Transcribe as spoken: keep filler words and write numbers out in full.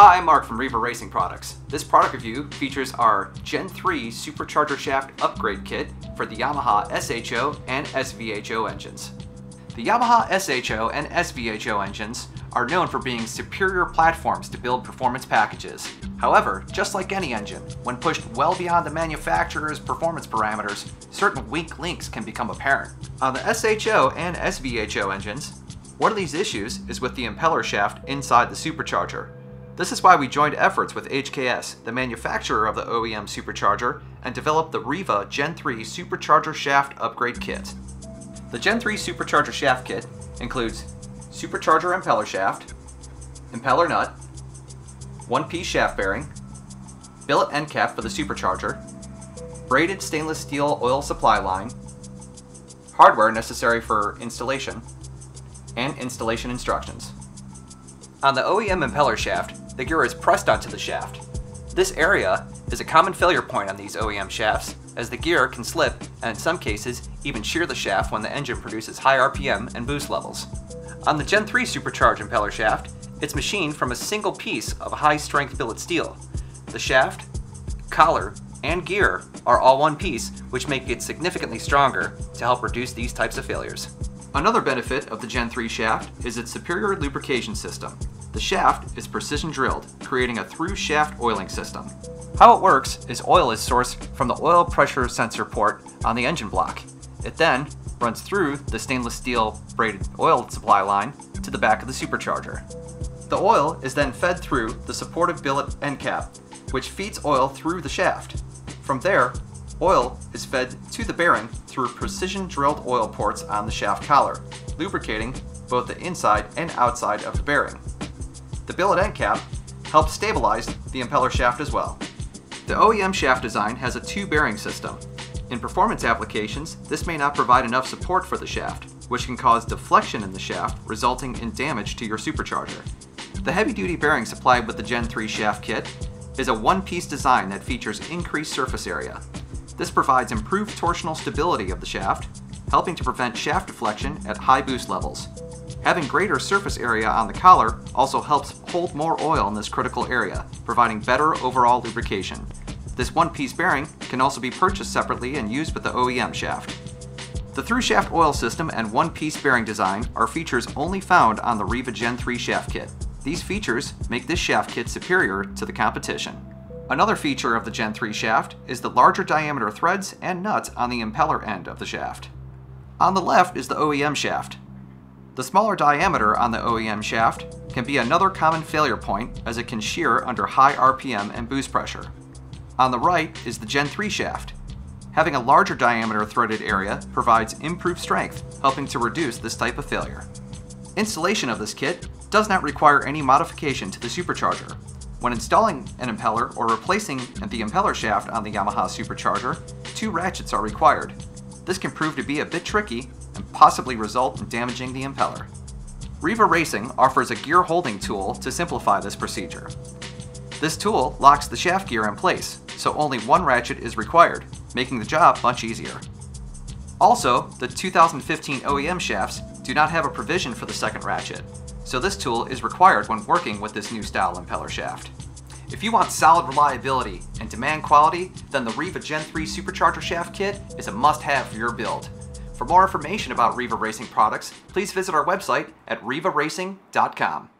Hi, I'm Mark from RIVA Racing Products. This product review features our Gen three Supercharger Shaft Upgrade Kit for the Yamaha S H O and S V H O engines. The Yamaha S H O and S V H O engines are known for being superior platforms to build performance packages. However, just like any engine, when pushed well beyond the manufacturer's performance parameters, certain weak links can become apparent. On the S H O and S V H O engines, one of these issues is with the impeller shaft inside the supercharger. This is why we joined efforts with H K S, the manufacturer of the O E M supercharger, and developed the RIVA Gen three Supercharger Shaft Upgrade Kit. The Gen three Supercharger Shaft Kit includes supercharger impeller shaft, impeller nut, one-piece shaft bearing, billet end cap for the supercharger, braided stainless steel oil supply line, hardware necessary for installation, and installation instructions. On the O E M impeller shaft, the gear is pressed onto the shaft. This area is a common failure point on these O E M shafts, as the gear can slip and in some cases even shear the shaft when the engine produces high R P M and boost levels. On the Gen three Supercharge impeller shaft, it's machined from a single piece of high-strength billet steel. The shaft, collar, and gear are all one piece, which make it significantly stronger to help reduce these types of failures. Another benefit of the Gen three shaft is its superior lubrication system. The shaft is precision drilled, creating a through-shaft oiling system. How it works is oil is sourced from the oil pressure sensor port on the engine block. It then runs through the stainless steel braided oil supply line to the back of the supercharger. The oil is then fed through the supportive billet end cap, which feeds oil through the shaft. From there, oil is fed to the bearing through precision drilled oil ports on the shaft collar, lubricating both the inside and outside of the bearing. The billet end cap helps stabilize the impeller shaft as well. The O E M shaft design has a two-bearing system. In performance applications, this may not provide enough support for the shaft, which can cause deflection in the shaft, resulting in damage to your supercharger. The heavy-duty bearing supplied with the Gen three shaft kit is a one-piece design that features increased surface area. This provides improved torsional stability of the shaft, helping to prevent shaft deflection at high boost levels. Having greater surface area on the collar also helps hold more oil in this critical area, providing better overall lubrication. This one-piece bearing can also be purchased separately and used with the O E M shaft. The through-shaft oil system and one-piece bearing design are features only found on the RIVA Gen three shaft kit. These features make this shaft kit superior to the competition. Another feature of the Gen three shaft is the larger diameter threads and nuts on the impeller end of the shaft. On the left is the O E M shaft. The smaller diameter on the O E M shaft can be another common failure point, as it can shear under high R P M and boost pressure. On the right is the Gen three shaft. Having a larger diameter threaded area provides improved strength, helping to reduce this type of failure. Installation of this kit does not require any modification to the supercharger. When installing an impeller or replacing the impeller shaft on the Yamaha supercharger, two ratchets are required. This can prove to be a bit tricky and possibly result in damaging the impeller. RIVA Racing offers a gear holding tool to simplify this procedure. This tool locks the shaft gear in place, so only one ratchet is required, making the job much easier. Also, the two thousand fifteen O E M shafts do not have a provision for the second ratchet, so this tool is required when working with this new style impeller shaft. If you want solid reliability and demand quality, then the RIVA Gen three Supercharger Shaft Kit is a must-have for your build. For more information about RIVA Racing products, please visit our website at Riva Racing dot com.